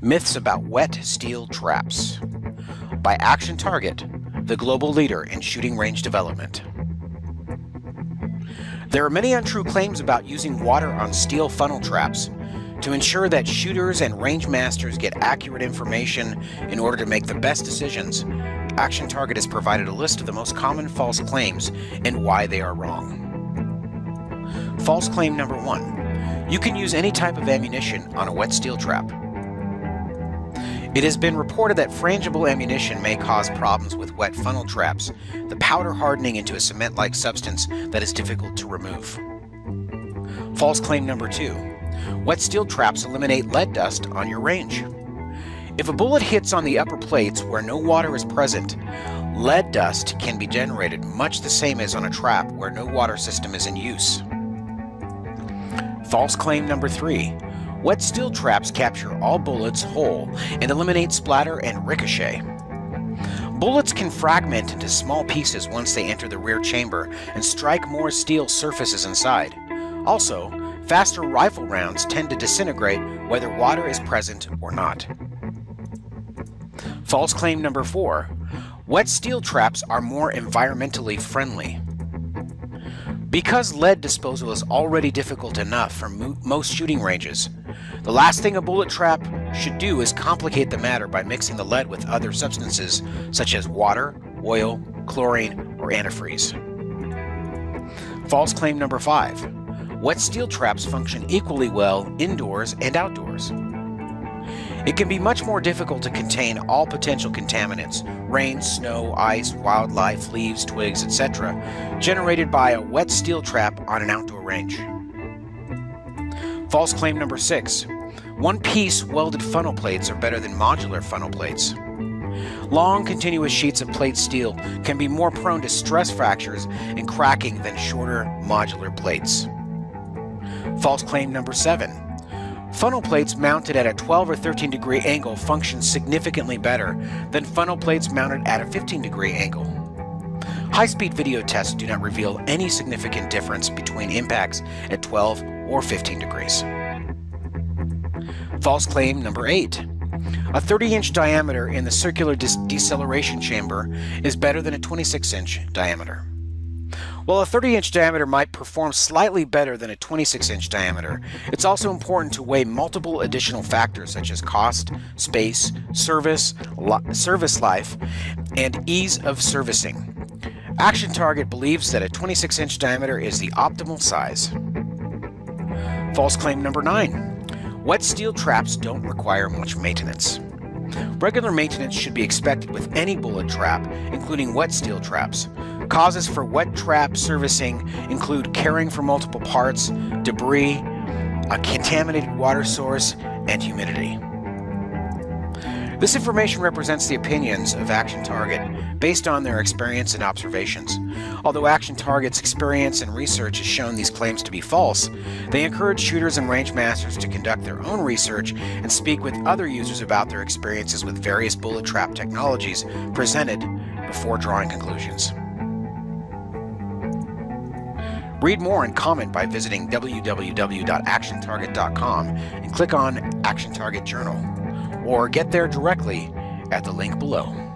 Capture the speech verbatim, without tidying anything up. Myths about wet steel traps by Action Target, the global leader in shooting range development. There are many untrue claims about using water on steel funnel traps to ensure that shooters and range masters get accurate information in order to make the best decisions. Action Target has provided a list of the most common false claims and why they are wrong. False claim number one, you can use any type of ammunition on a wet steel trap. It has been reported that frangible ammunition may cause problems with wet funnel traps, the powder hardening into a cement-like substance that is difficult to remove. False claim number two, wet steel traps eliminate lead dust on your range. If a bullet hits on the upper plates where no water is present, lead dust can be generated much the same as on a trap where no water system is in use. False claim number three, wet steel traps capture all bullets whole and eliminate splatter and ricochet. Bullets can fragment into small pieces once they enter the rear chamber and strike more steel surfaces inside. Also, faster rifle rounds tend to disintegrate whether water is present or not. False claim number four, wet steel traps are more environmentally friendly. Because lead disposal is already difficult enough for mo most shooting ranges, the last thing a bullet trap should do is complicate the matter by mixing the lead with other substances such as water, oil, chlorine, or antifreeze. False claim number five, wet steel traps function equally well indoors and outdoors. It can be much more difficult to contain all potential contaminants, rain, snow, ice, wildlife, leaves, twigs, et cetera, generated by a wet steel trap on an outdoor range. False claim number six, one-piece welded funnel plates are better than modular funnel plates. Long, continuous sheets of plate steel can be more prone to stress fractures and cracking than shorter, modular plates. False claim number seven, funnel plates mounted at a twelve or thirteen degree angle function significantly better than funnel plates mounted at a fifteen degree angle. High-speed video tests do not reveal any significant difference between impacts at twelve or fifteen degrees. False claim number eight. A thirty inch diameter in the circular deceleration chamber is better than a twenty-six inch diameter. While a thirty inch diameter might perform slightly better than a twenty-six inch diameter, it's also important to weigh multiple additional factors such as cost, space, service, li- service life, and ease of servicing. Action Target believes that a twenty-six inch diameter is the optimal size. False claim number nine. Wet steel traps don't require much maintenance. Regular maintenance should be expected with any bullet trap, including wet steel traps. Causes for wet trap servicing include caring for multiple parts, debris, a contaminated water source, and humidity. This information represents the opinions of Action Target based on their experience and observations. Although Action Target's experience and research has shown these claims to be false, they encourage shooters and range masters to conduct their own research and speak with other users about their experiences with various bullet trap technologies presented before drawing conclusions. Read more and comment by visiting w w w dot action target dot com and click on Action Target Journal, or get there directly at the link below.